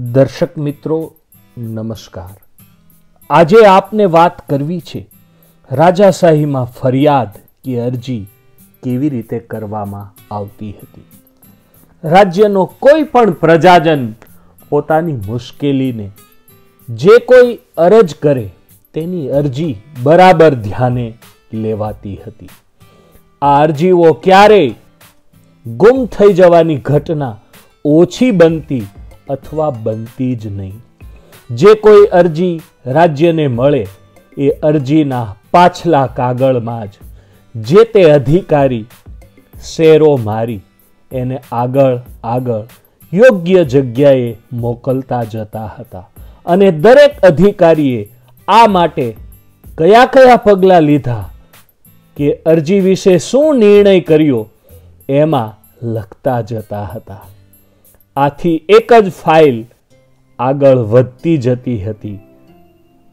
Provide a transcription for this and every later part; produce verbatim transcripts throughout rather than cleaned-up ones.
दर्शक मित्रों नमस्कार। आजे आपने बात करवी छे राजाशाही में फरियाद की अरजी केवी रीते करवामां आवती हती। राज्यनो कोई पण प्रजाजन पोतानी मुश्केली ने जे कोई अरज करे तेनी अरजी बराबर ध्याने लेवाती हती। आ अरजीओ क्यारे गुम थई जवानी घटना ओछी बनती अथवा बनती ज नहीं। जे कोई अरजी राज्य ने मळे ए अरजीना पाछला कागळ मां ज जे ते अधिकारी शेरो मारी एने आगळ आगळ योग्य जग्याए मोकलता जता हता। अने दरेक अधिकारीए आ माटे कया कया पगला लीधा के अरजी विषे शू निर्णय कर्यो एमां लखता जता हता। आथी एक ज फाइल आगळ वधती जती हती।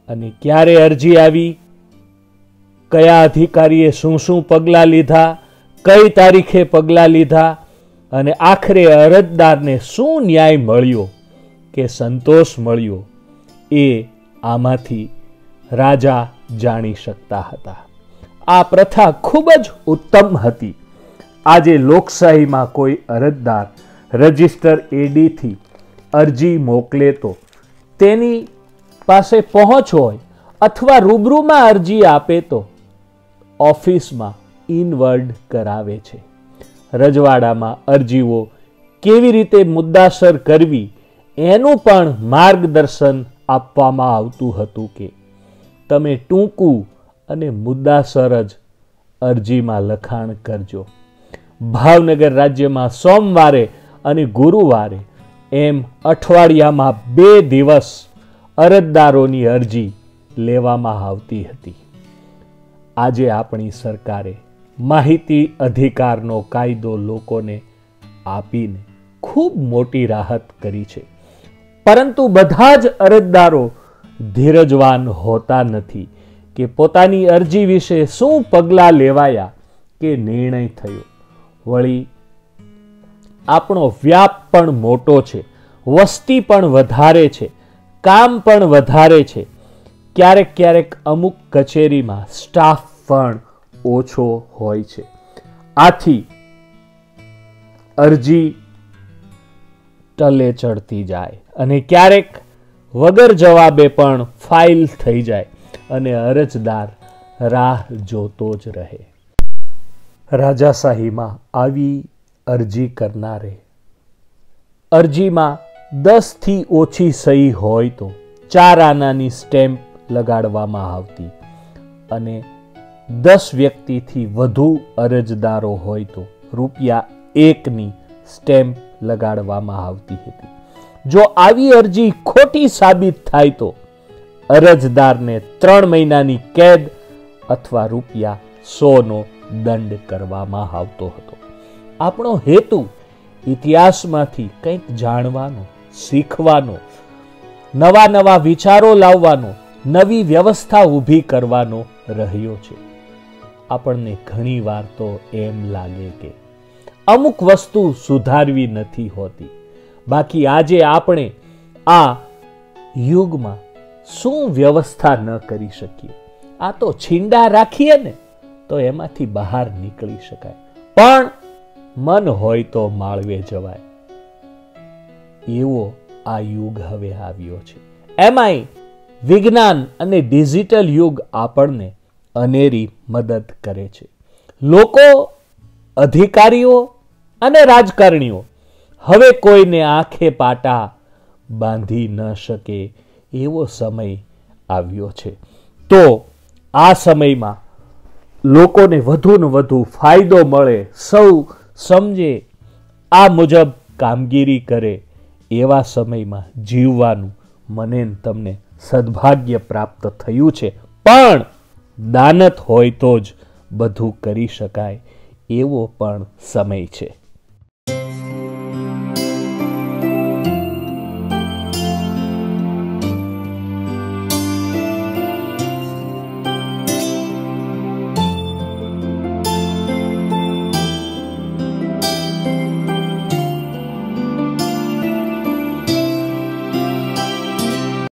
अने क्यारे अरजी आवी, कया अधिकारीए शुं शुं पगला लीधा, कई तारीखे पगला लीधा अने आखरे अरजदारने शुं न्याय मळ्यो के संतोष मळ्यो ए आमांथी राजा जाणी शकता हता। आ प्रथा खूब ज उत्तम हती। आजे लोकशाही में कोई अरजदार रजिस्टर एडी थी अरजी मोकले तो तेनी पासे पहुँच होय अथवा रूबरू में अरजी आपे तो ऑफिस में इनवर्ड करावे छे। रजवाड़ा में अरजीओ केवी रीते मुद्दासर करवी एनु पण मार्गदर्शन आपवामां आवतुं हतुं के तमे टूंकू अने मुद्दासर ज अरजी में लखाण करजो। भावनगर राज्य में सोमवारे अने गुरुवारे एम अठवाडियामां बे दिवस अरजदारोनी अरजी लेवामां आवती हती। आजे आपणी सरकारे माहिती अधिकारनो कायदो लोकोने आपीने खूब मोटी राहत करी छे, परंतु बधा ज अरजदारो धीरजवान होता नथी के पोतानी अरजी विषे शुं पगला लेवाया के निर्णय थयो। वळी आपणो व्याप पण मोटो छे, वस्ती पण वधारे छे, काम पण वधारे छे। क्यारेक क्यारेक अमुक कचेरी में स्टाफ पण ओछो होय छे। आथी अरजी टले चढ़ती जाए अने क्यारेक वगर जवाबे पण फाइल थई जाए अने अरजदार राह जोतो ज रहे। राजाशाही में आवी अरजी करनारे अरजी में दस थी ओछी सही होय तो चार आनानी स्टेम्प लगाड़वामां आवती अने दस व्यक्ति थी वधु अरजदारो होय तो रूपिया एक नी स्टेम्प लगाड़वामां आवती हती। जो आवी अरजी खोटी साबित थाय तो अरजदार ने त्रण महीनानी कैद अथवा रूपिया सौ नो दंड करवामां आवतो हतो। आपणो हेतु इतिहासमांथी कंईक जाणवानो, शीखवानो, नवा नवा विचारों लाववानो, नवी व्यवस्था ऊभी करवानो रह्यो छे। आपने घणी वार तो एम लागे के अमुक वस्तु सुधारवी नथी होती। बाकी आजे आपने आ युग में शू व्यवस्था न करी शकीए। आ तो छींडा राखीए ने तो एमांथी बहार निकली शकाय, पण मन होय तो माळवे जवाय। एवो आ युग हवे आव्यो छे। एमांय विज्ञान अने डिजिटल युग आपणने अनेरी मदद करे छे। लोको, अधिकारीओ अने राजकारणीओ हवे कोईने आंखे पाटा बांधी न शके एवो समय आव्यो छे। तो आ समयमां लोकोने वधु ने वधु फायदो मळे, सौ समझे, आ मुजब कामगीरी करे एवा समय में जीववानुं मने तमने सद्भाग्य प्राप्त थयुं छे। पण दानत होय तो ज बधुं करी शकाय एवो पण समय छे।